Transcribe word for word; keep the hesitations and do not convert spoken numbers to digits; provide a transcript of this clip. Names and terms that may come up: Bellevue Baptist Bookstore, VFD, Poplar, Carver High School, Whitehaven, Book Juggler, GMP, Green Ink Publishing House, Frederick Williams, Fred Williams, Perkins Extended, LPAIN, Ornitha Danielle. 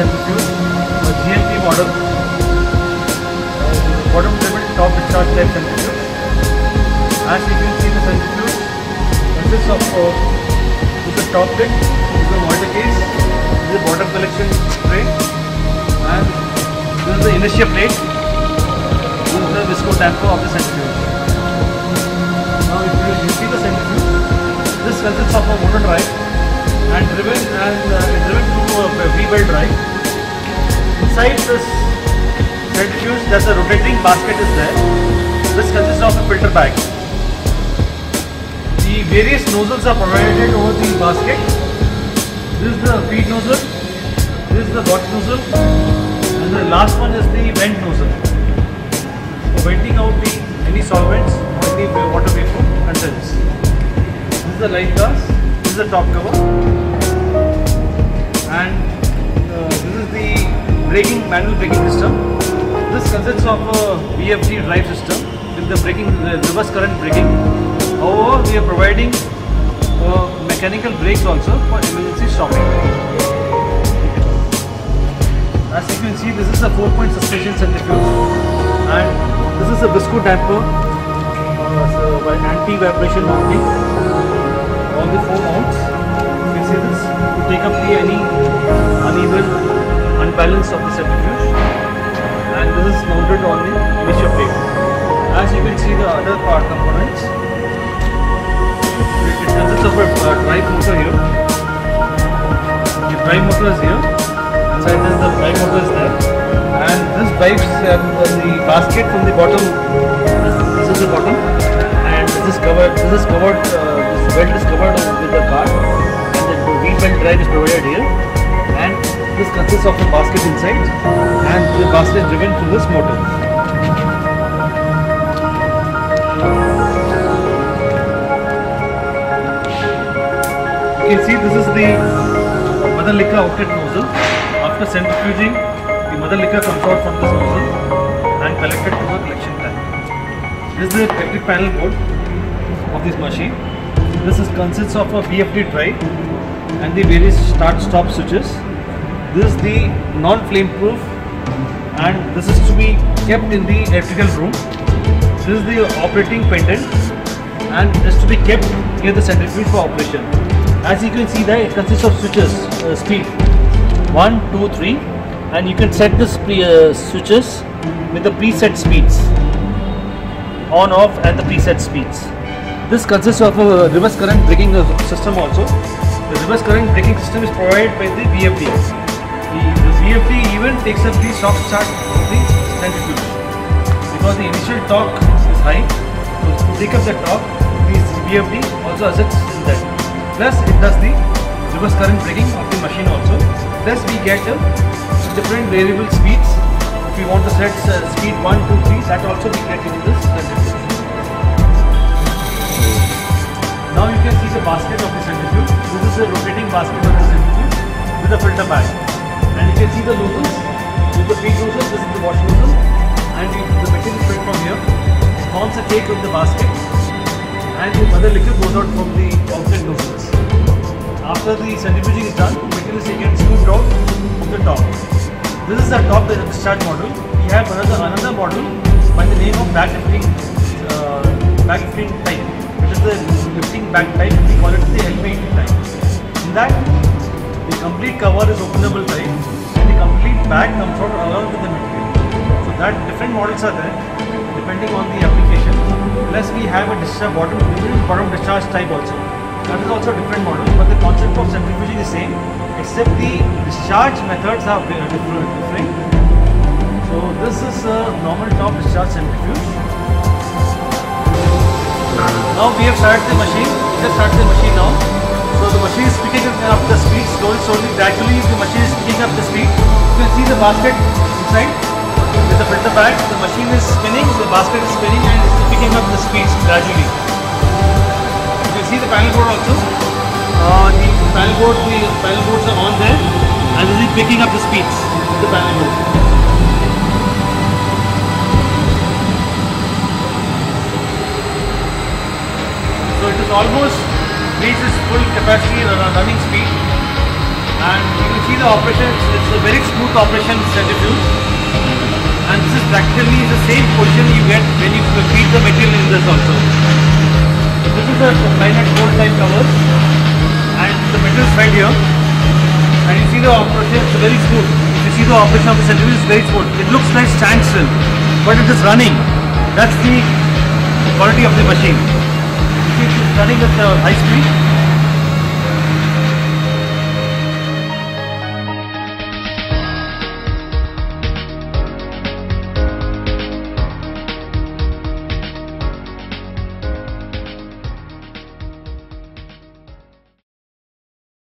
centrifuge or G M P model, uh, bottom level top discharge type centrifuge. As you can see, the centrifuge consists of uh, this is the top deck, this is the water case, this is the water collection tray, and this is the inertia plate, this is the visco damper of the centrifuge. Now if you, you see the centrifuge, this consists of a motor drive and driven and uh, driven through a V-belt drive. Inside this centrifuge, there's a rotating basket is there. This consists of a filter bag. The various nozzles are provided over the basket. This is the feed nozzle, this is the box nozzle, and the last one is the vent nozzle for venting out the any solvents or the water vapor contents. This is the light gas. This is the top cover, and uh, this is the braking manual braking system. This consists of a V F D drive system with the braking uh, reverse current braking. However, we are providing uh, mechanical brakes also for emergency stopping. As you can see, this is a four-point suspension centrifuge, and this is a visco damper uh, by anti-vibration mounting. All the four mounts, you can see this, to take up the any uneven, unbalanced of the centrifuge, and this is mounted on the inertia plate. As you can see, the other part components, it consists of a uh, drive motor here. The drive motor is here, inside this the drive motor is there, and this drives uh, the basket from the bottom. This is the bottom, and this is covered, this is covered uh, The belt is covered with the card, and the wheel belt drive is provided here, and this consists of the basket inside, and the basket is driven through this motor. You can see this is the mother liquor outlet nozzle. After centrifuging, the mother liquor comes out from this nozzle and collected to the collection tank. This is the electric panel board of this machine. This is consists of a V F D drive and the various start-stop switches. This is the non-flame-proof, and this is to be kept in the electrical room. This is the operating pendant, and this is to be kept near the centrifuge for operation. As you can see there, it consists of switches, uh, speed one, two, three, and you can set this pre uh, switches with the preset speeds, on, off at the preset speeds. This consists of a reverse current braking system also. The reverse current braking system is provided by the V F D. The, the V F D even takes up the soft start of the centrifuge, because the initial torque is high. So to take up the torque, the V F D also assists in that. Plus it does the reverse current braking of the machine also. Plus we get uh, different variable speeds. If we want to set uh, speed one, two, three, that also we get in this centrifuge. Now you can see the basket of the centrifuge. This is a rotating basket of the centrifuge with a filter bag. And you can see the nozzles, with the feed nozzle, this is the wash nozzle, and you, the machine is fed from here, forms a cake with the basket, and the mother liquor goes out from the outlet nozzles. After the centrifuging is done, the machine is taken scooped out from the top. This is the top discharge model. We have another another model by the name of backfilling uh, backfilling type. It is the lifting back type, we call it the L P A I N type. In that, the complete cover is openable type, and the complete back comes out along with the material. So that different models are there depending on the application. Plus we have a discharge bottom, bottom discharge type also. That is also a different model, but the concept of centrifuging is the same, except the discharge methods are different. So this is a normal top discharge centrifuge. Now we have started the machine. We have started the machine now. So the machine is picking up the speed slowly, slowly, gradually. The machine is picking up the speed. You can see the basket inside with the filter bag. The machine is spinning. The basket is spinning and it's picking up the speeds gradually. You can see the panel board also. Uh, the panel board, the panel boards are on there, and this is picking up the speeds. The panel board. So it is almost reaches full capacity, running speed. and you can see the operation, it's a very smooth operation centrifuge, and this is practically the same position you get when you feed the material in this also. This is the nine hundred volt line covers and the material is right here, and you see the operation, it's very smooth. You see the operation of the centrifuge is very smooth. It looks like standstill, but it is running. That's the quality of the machine. You see, it's running at the high speed.